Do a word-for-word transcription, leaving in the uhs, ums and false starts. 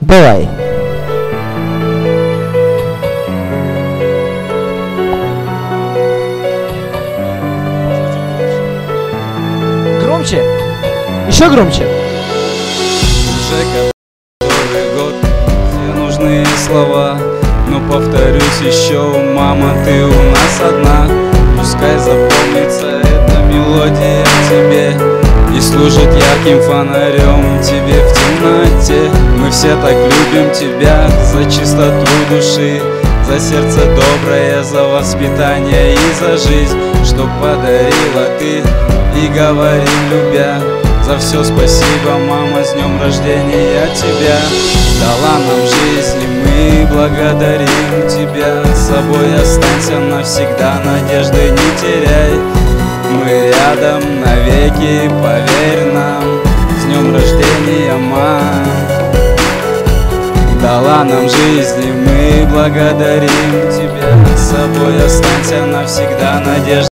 Давай. Громче. Еще громче. Уже который год, все нужные слова, но повторюсь еще, мама, ты у нас одна. Пускай запомнится эта мелодия тебе и служит ярким фонарем тебе в темноте. Мы все так любим тебя за чистоту души, за сердце доброе, за воспитание и за жизнь, что подарила ты и говори любя. За все спасибо, мама, с днем рождения тебя. Дала нам жизнь, и мы благодарим тебя. С собой останься навсегда, надежды не теряй. Мы рядом навеки, поверь нам. С днем рождения, мам. Дала нам жизнь, и мы благодарим тебя. С собой останься навсегда, надежды.